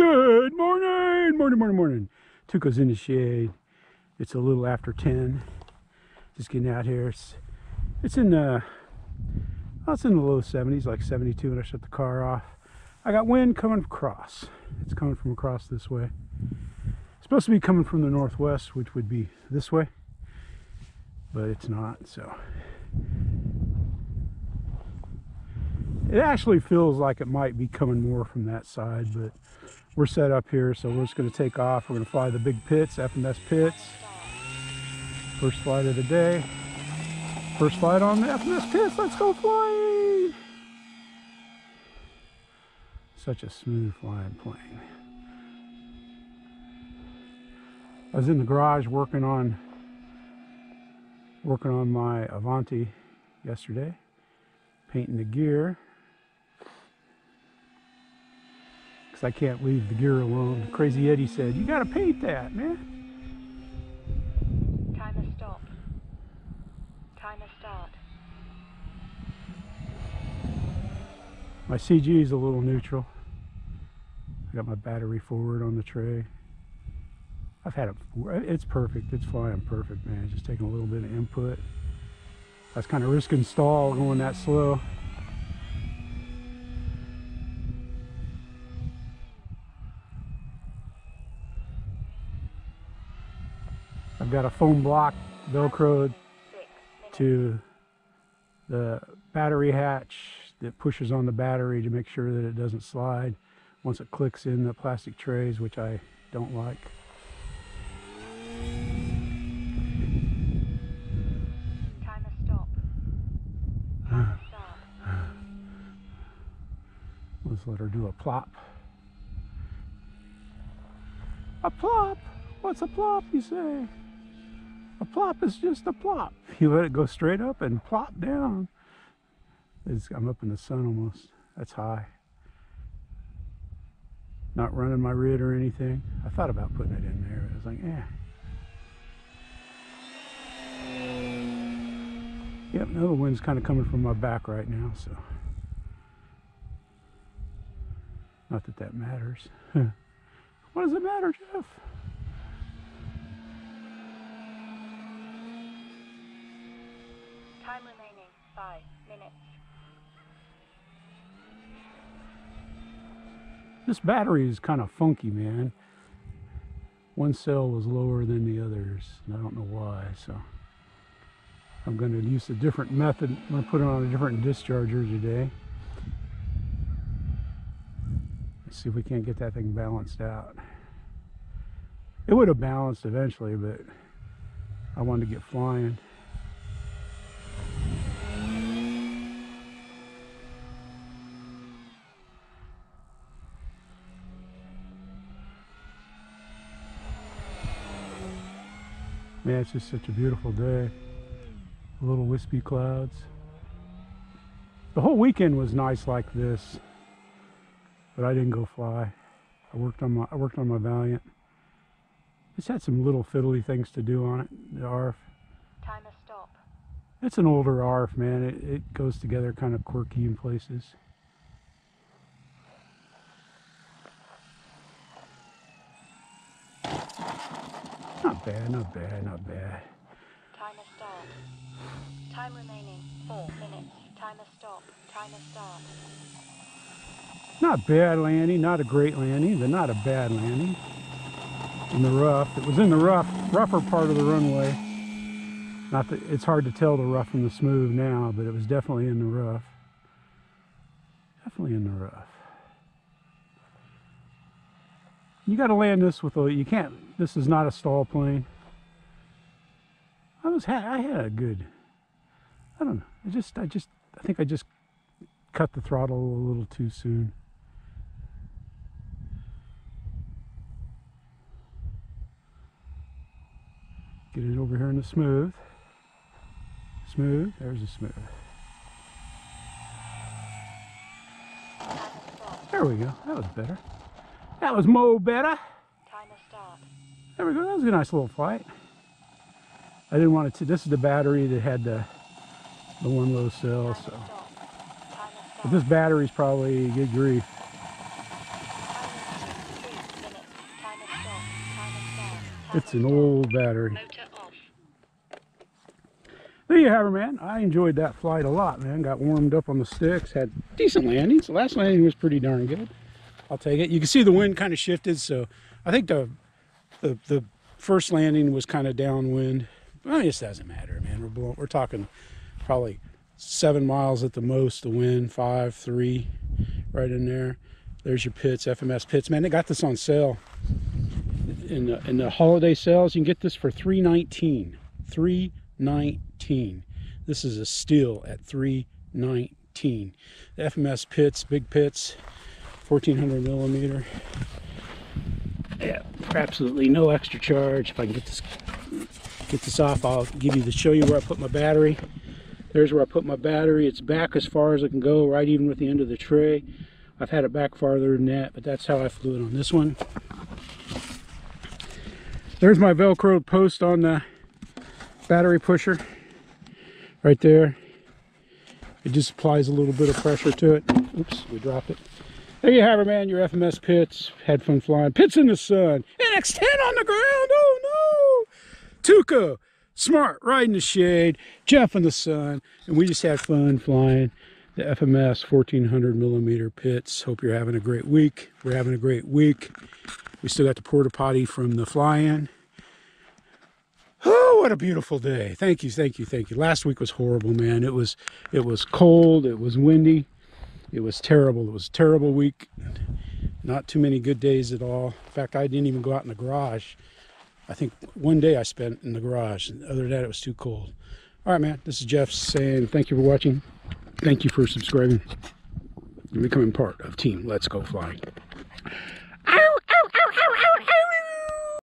Good morning, morning. Tuco's in the shade. It's a little after 10. Just getting out here. It's in the, well, it's in the low 70s, like 72 when I shut the car off. I got wind coming across. It's coming from across this way. It's supposed to be coming from the northwest, which would be this way, but it's not, so. It actually feels like it might be coming more from that side, but we're set up here, so we're just going to take off. We're going to fly the big pits, FMS Pits. First flight of the day. First flight on the FMS Pits. Let's go flying! Such a smooth flying plane. I was in the garage working on my Avanti yesterday, painting the gear. I can't leave the gear alone. Crazy Eddie said, "You gotta paint that, man." Timer stopped. Timer start. My CG is a little neutral. I got my battery forward on the tray. I've had it. It's perfect. It's flying perfect, man. It's just taking a little bit of input. I was kind of risking stall going that slow. I've got a foam block velcroed to the battery hatch that pushes on the battery to make sure that it doesn't slide once it clicks in the plastic trays, which I don't like. Timer stop. Timer stop. Let's let her do a plop. A plop? What's a plop, you say? A plop is just a plop. You let it go straight up and plop down. I'm up in the sun almost. That's high. Not running my rid or anything. I thought about putting it in there. I was like, eh. Yep, now the wind's kind of coming from my back right now, so. Not that that matters. What does it matter, Jeff? Time remaining, 5 minutes. This battery is kind of funky, man. One cell was lower than the others, and I don't know why, so. I'm going to use a different method. I'm going to put it on a different discharger today. Let's see if we can't get that thing balanced out. It would have balanced eventually, but I wanted to get flying. Man, it's just such a beautiful day. Little wispy clouds. The whole weekend was nice like this, but I didn't go fly. I worked on my Valiant. It's had some little fiddly things to do on it. The ARF. Timer stop. It's an older ARF, man. It goes together kind of quirky in places. Not bad. Timer start. Time remaining, 4 minutes. Timer stop. Timer start. Not bad landing. Not a great landing, but not a bad landing. In the rough. It was in the rougher part of the runway. Not that it's hard to tell the rough from the smooth now, but it was definitely in the rough. Definitely in the rough. You got to land this with a, you can't, this is not a stall plane. I had a good, I don't know, I think I just cut the throttle a little too soon. Get it over here in the smooth. Smooth, there's a smooth. There we go, that was better. That was mo better. Timer start. There we go. That was a nice little flight. I didn't want it to. This is the battery that had the one low cell. So, but this battery's probably good grief. It's an old battery. There you have her, man. I enjoyed that flight a lot, man. Got warmed up on the sticks, had decent landings. The last landing was pretty darn good. I'll take it. You can see the wind kind of shifted, so I think the first landing was kind of downwind. Well, it just doesn't matter, man. We're talking probably 7 miles at the most, the wind, 5, 3, right in there. There's your Pits, FMS Pits. Man, they got this on sale. In the holiday sales, you can get this for $319. $319. This is a steal at $319. The FMS Pits, big Pits, 1400 millimeter. Yeah, absolutely no extra charge. If I can get this off, I'll give you the show you where I put my battery. There's where I put my battery. It's back as far as it can go, right even with the end of the tray. I've had it back farther than that, but that's how I flew it on this one. There's my Velcro post on the battery pusher right there. It just applies a little bit of pressure to it. Oops, we dropped it. There you have her, man. Your FMS Pits. Had fun flying. Pits in the sun. NX-10 on the ground. Oh, no. Tuco. Smart. Right in the shade. Jeff in the sun. And we just had fun flying the FMS 1400 millimeter Pits. Hope you're having a great week. We're having a great week. We still got the porta potty from the fly-in. Oh, what a beautiful day. Thank you, thank you, thank you. Last week was horrible, man. It was cold, it was windy, it was terrible. It was a terrible week. Not too many good days at all. In fact, I didn't even go out in the garage. I think one day I spent in the garage. Other than that, it was too cold. All right, man, this is Jeff saying thank you for watching. Thank you for subscribing and becoming part of Team Let's Go Flying.